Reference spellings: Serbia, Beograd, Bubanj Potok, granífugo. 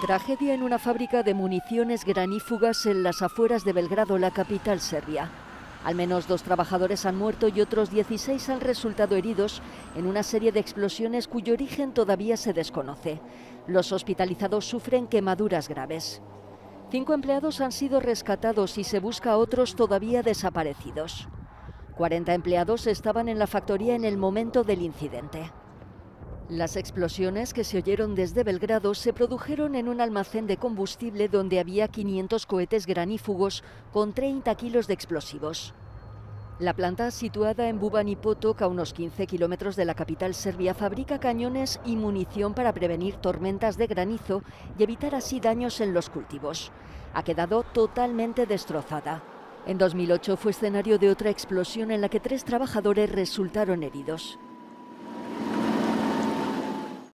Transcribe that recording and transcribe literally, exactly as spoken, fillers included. Tragedia en una fábrica de municiones granífugas en las afueras de Belgrado, la capital serbia. Al menos dos trabajadores han muerto y otros dieciséis han resultado heridos en una serie de explosiones cuyo origen todavía se desconoce. Los hospitalizados sufren quemaduras graves. Cinco empleados han sido rescatados y se busca a otros todavía desaparecidos. cuarenta empleados estaban en la factoría en el momento del incidente. Las explosiones que se oyeron desde Belgrado se produjeron en un almacén de combustible donde había quinientos cohetes granífugos con treinta kilos de explosivos. La planta, situada en Bubanj Potok, a unos quince kilómetros de la capital serbia, fabrica cañones y munición para prevenir tormentas de granizo y evitar así daños en los cultivos. Ha quedado totalmente destrozada. En dos mil ocho fue escenario de otra explosión en la que tres trabajadores resultaron heridos.